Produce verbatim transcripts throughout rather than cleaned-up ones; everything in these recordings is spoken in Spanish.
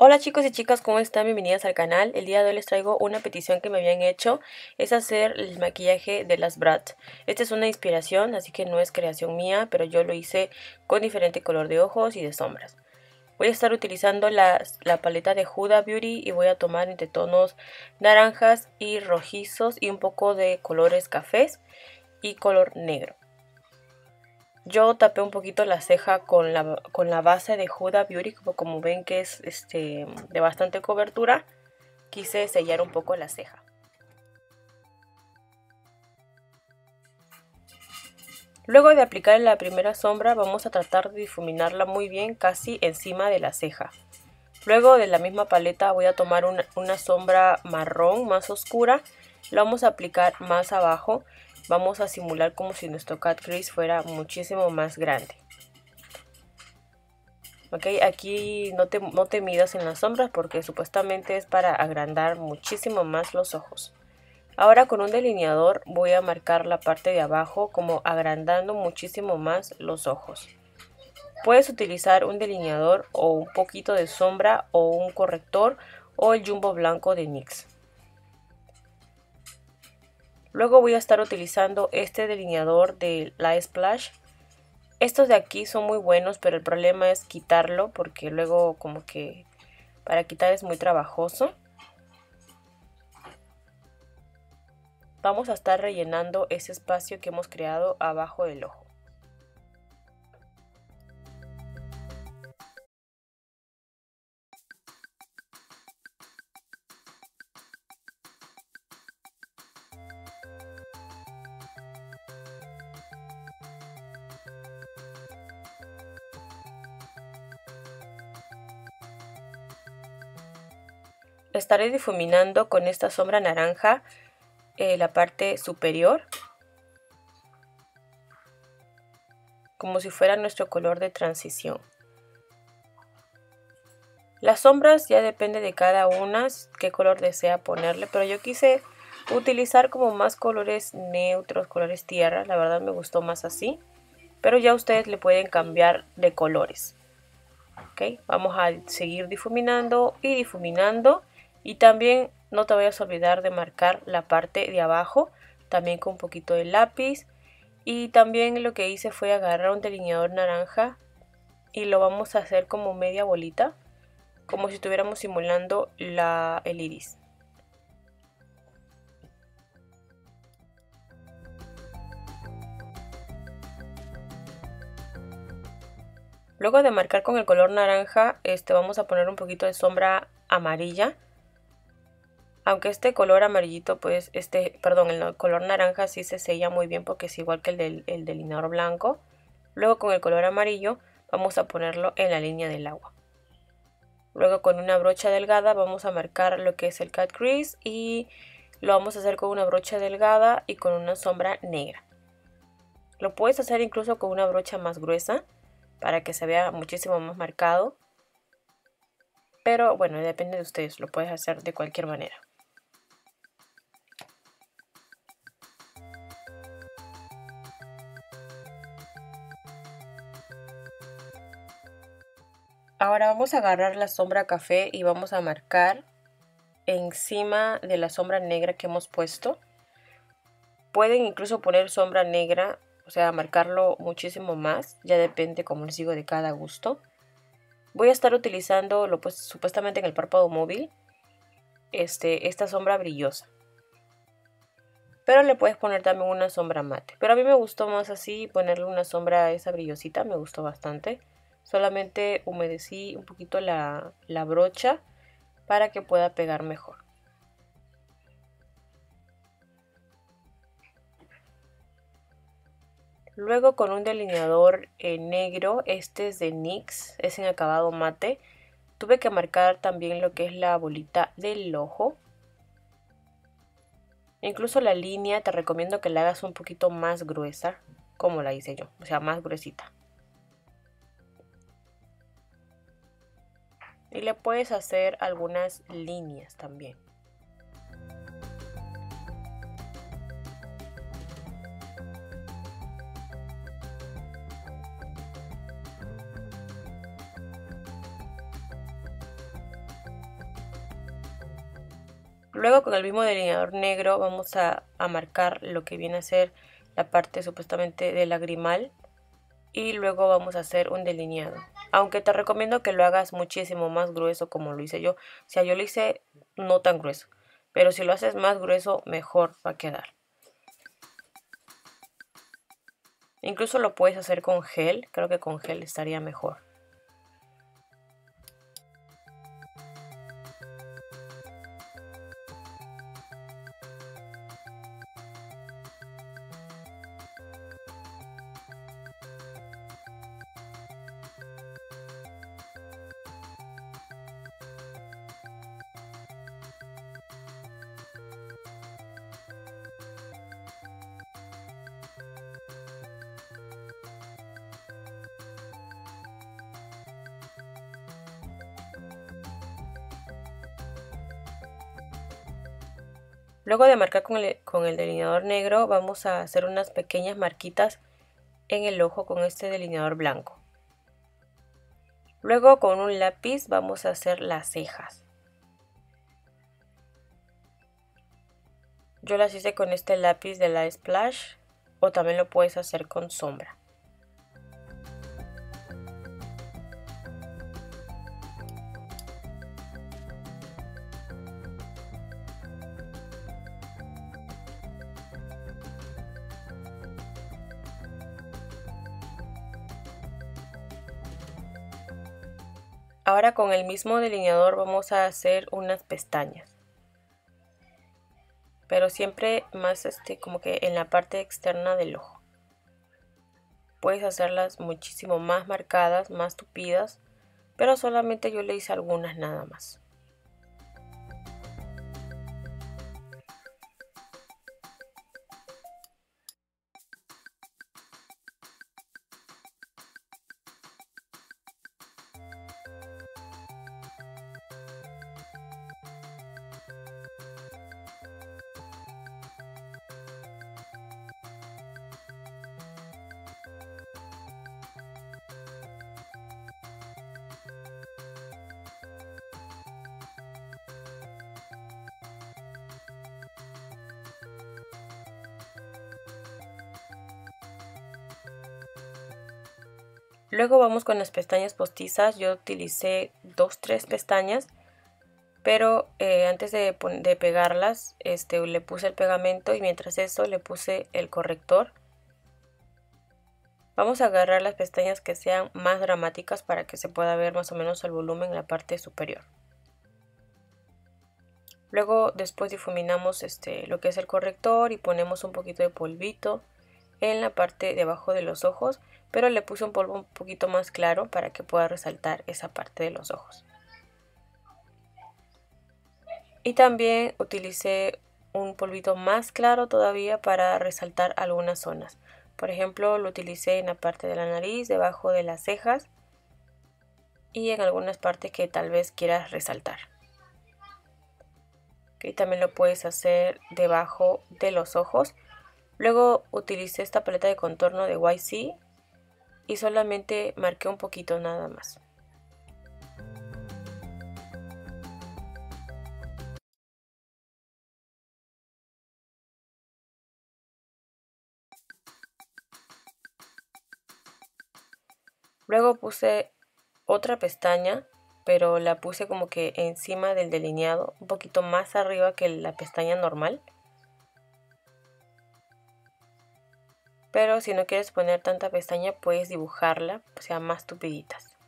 Hola chicos y chicas, ¿cómo están? Bienvenidas al canal. El día de hoy les traigo una petición que me habían hecho. Es hacer el maquillaje de las Bratz. Esta es una inspiración, así que no es creación mía, pero yo lo hice con diferente color de ojos y de sombras. Voy a estar utilizando la, la paleta de Huda Beauty y voy a tomar entre tonos naranjas y rojizos y un poco de colores cafés y color negro. Yo tapé un poquito la ceja con la, con la base de Huda Beauty, como, como ven que es este, de bastante cobertura, quise sellar un poco la ceja. Luego de aplicar la primera sombra vamos a tratar de difuminarla muy bien, casi encima de la ceja. Luego de la misma paleta voy a tomar una, una sombra marrón más oscura, la vamos a aplicar más abajo. Vamos a simular como si nuestro cat crease fuera muchísimo más grande. Ok, aquí no te, no te midas en las sombras porque supuestamente es para agrandar muchísimo más los ojos. Ahora con un delineador voy a marcar la parte de abajo como agrandando muchísimo más los ojos. Puedes utilizar un delineador o un poquito de sombra o un corrector o el jumbo blanco de NYX. Luego voy a estar utilizando este delineador de Light Splash. Estos de aquí son muy buenos, pero el problema es quitarlo porque luego como que para quitar es muy trabajoso. Vamos a estar rellenando ese espacio que hemos creado abajo del ojo. Estaré difuminando con esta sombra naranja eh, la parte superior, como si fuera nuestro color de transición. Las sombras ya depende de cada una qué color desea ponerle, pero yo quise utilizar como más colores neutros, colores tierra, la verdad me gustó más así, pero ya ustedes le pueden cambiar de colores. ¿Okay? Vamos a seguir difuminando y difuminando. Y también no te vayas a olvidar de marcar la parte de abajo, también con un poquito de lápiz. Y también lo que hice fue agarrar un delineador naranja y lo vamos a hacer como media bolita, como si estuviéramos simulando la, el iris. Luego de marcar con el color naranja, este, vamos a poner un poquito de sombra amarilla. Aunque este color amarillito, pues, este, perdón, el color naranja sí se sella muy bien porque es igual que el del el delineador blanco. Luego con el color amarillo vamos a ponerlo en la línea del agua. Luego con una brocha delgada vamos a marcar lo que es el cat crease y lo vamos a hacer con una brocha delgada y con una sombra negra. Lo puedes hacer incluso con una brocha más gruesa para que se vea muchísimo más marcado. Pero bueno, depende de ustedes, lo puedes hacer de cualquier manera. Ahora vamos a agarrar la sombra café y vamos a marcar encima de la sombra negra que hemos puesto. Pueden incluso poner sombra negra, o sea, marcarlo muchísimo más. Ya depende, como les digo, de cada gusto. Voy a estar utilizando, lo pues, supuestamente en el párpado móvil, este, esta sombra brillosa. Pero le puedes poner también una sombra mate. Pero a mí me gustó más así, ponerle una sombra a esa brillosita, me gustó bastante. Solamente humedecí un poquito la, la brocha para que pueda pegar mejor. Luego con un delineador eh, negro, este es de NYX, es en acabado mate. Tuve que marcar también lo que es la bolita del ojo. Incluso la línea te recomiendo que la hagas un poquito más gruesa, como la hice yo, o sea más gruesita. Y le puedes hacer algunas líneas también. Luego con el mismo delineador negro vamos a, a marcar lo que viene a ser la parte supuestamente de lagrimal. Y luego vamos a hacer un delineado. Aunque te recomiendo que lo hagas muchísimo más grueso como lo hice yo. O sea, yo lo hice no tan grueso. Pero si lo haces más grueso, mejor va a quedar. Incluso lo puedes hacer con gel. Creo que con gel estaría mejor. Luego de marcar con el, con el delineador negro, vamos a hacer unas pequeñas marquitas en el ojo con este delineador blanco. Luego con un lápiz vamos a hacer las cejas. Yo las hice con este lápiz de Light Splash, o también lo puedes hacer con sombra. Ahora con el mismo delineador vamos a hacer unas pestañas. Pero siempre más este, como que en la parte externa del ojo. Puedes hacerlas muchísimo más marcadas, más tupidas. Pero solamente yo le hice algunas nada más. Luego vamos con las pestañas postizas. Yo utilicé dos, tres pestañas, pero eh, antes de, de pegarlas este, le puse el pegamento y mientras eso le puse el corrector. Vamos a agarrar las pestañas que sean más dramáticas para que se pueda ver más o menos el volumen en la parte superior. Luego después difuminamos este, lo que es el corrector y ponemos un poquito de polvito en la parte debajo de los ojos, pero le puse un polvo un poquito más claro para que pueda resaltar esa parte de los ojos. Y también utilicé un polvito más claro todavía para resaltar algunas zonas. Por ejemplo, lo utilicé en la parte de la nariz, debajo de las cejas y en algunas partes que tal vez quieras resaltar. Y también lo puedes hacer debajo de los ojos. Luego utilicé esta paleta de contorno de Y C y solamente marqué un poquito nada más. Luego puse otra pestaña, pero la puse como que encima del delineado, un poquito más arriba que la pestaña normal. Pero si no quieres poner tanta pestaña, puedes dibujarla, o sea, más tupiditas.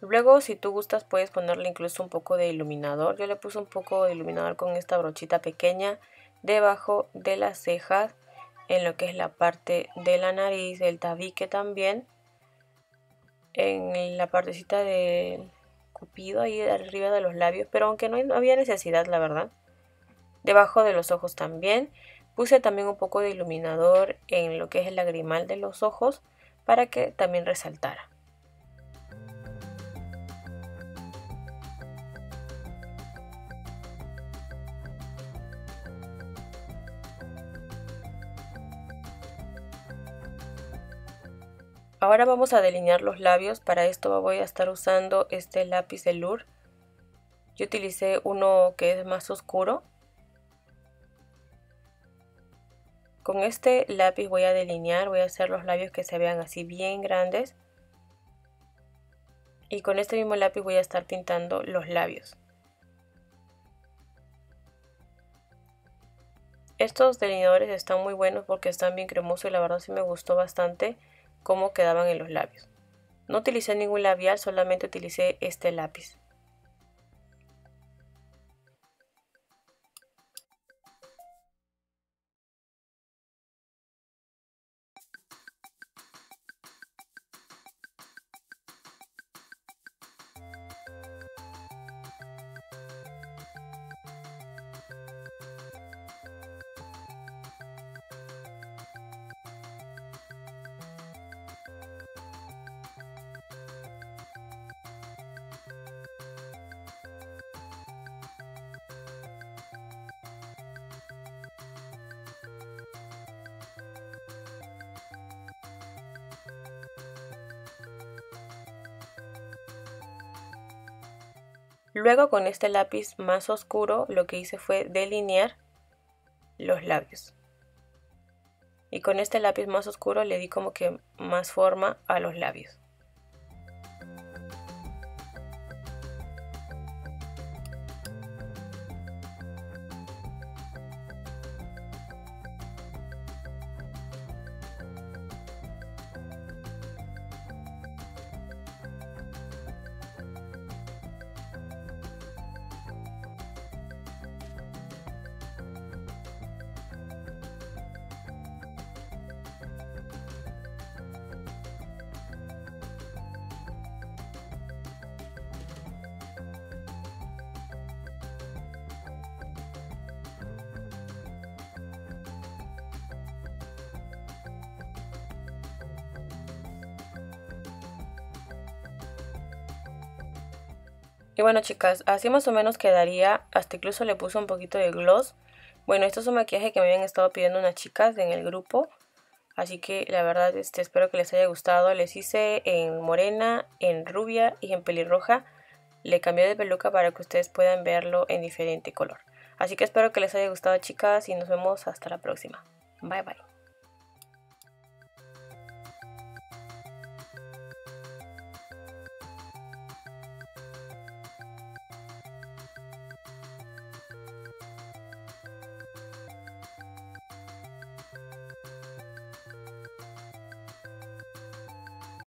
Luego, si tú gustas, puedes ponerle incluso un poco de iluminador. Yo le puse un poco de iluminador con esta brochita pequeña debajo de las cejas, en lo que es la parte de la nariz, del tabique también, en la partecita del cupido, ahí arriba de los labios, pero aunque no había necesidad, la verdad. Debajo de los ojos también. Puse también un poco de iluminador en lo que es el lagrimal de los ojos para que también resaltara. Ahora vamos a delinear los labios. Para esto voy a estar usando este lápiz de L'Oréal Yo utilicé uno que es más oscuro. Con este lápiz voy a delinear, voy a hacer los labios que se vean así bien grandes. Y con este mismo lápiz voy a estar pintando los labios. Estos delineadores están muy buenos porque están bien cremosos y la verdad sí me gustó bastante cómo quedaban en los labios. No utilicé ningún labial, solamente utilicé este lápiz. Luego con este lápiz más oscuro lo que hice fue delinear los labios. Y con este lápiz más oscuro le di como que más forma a los labios. Y bueno chicas, así más o menos quedaría, hasta incluso le puse un poquito de gloss. Bueno, esto es un maquillaje que me habían estado pidiendo unas chicas en el grupo. Así que la verdad este, espero que les haya gustado. Les hice en morena, en rubia y en pelirroja. Le cambié de peluca para que ustedes puedan verlo en diferente color. Así que espero que les haya gustado chicas y nos vemos hasta la próxima. Bye bye.